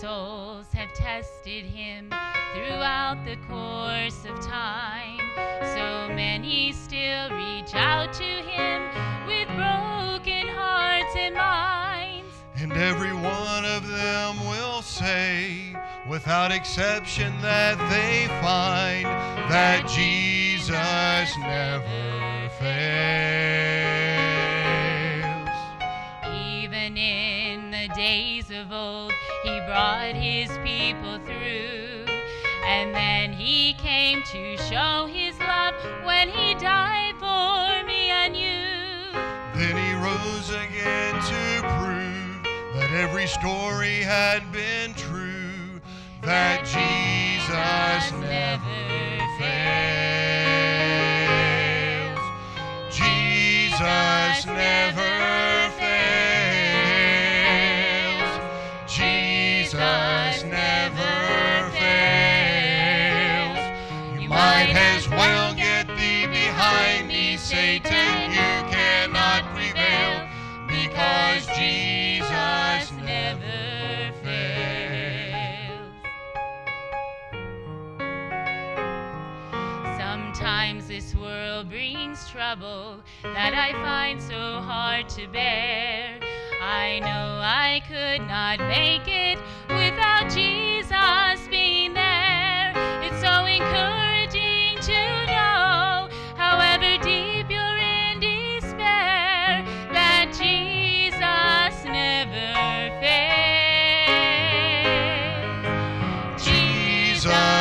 souls have tested him throughout the course of time. So many still reach out to him with broken hearts and minds. And every one of them will say, without exception, that they find that Jesus never fails. Even in the days of old, he brought his people through, and then he came to show his love when he died for me and you. Then he rose again to prove that every story had been true, that Jesus never fails. Jesus never fails. Jesus never fails. You might as well get thee behind me, Satan. You cannot prevail, because Jesus never fails. Sometimes this world brings trouble that I find so hard to bear. I know I could not make it without Jesus being there. It's so encouraging to know, however deep you're in despair, that Jesus never fails. Jesus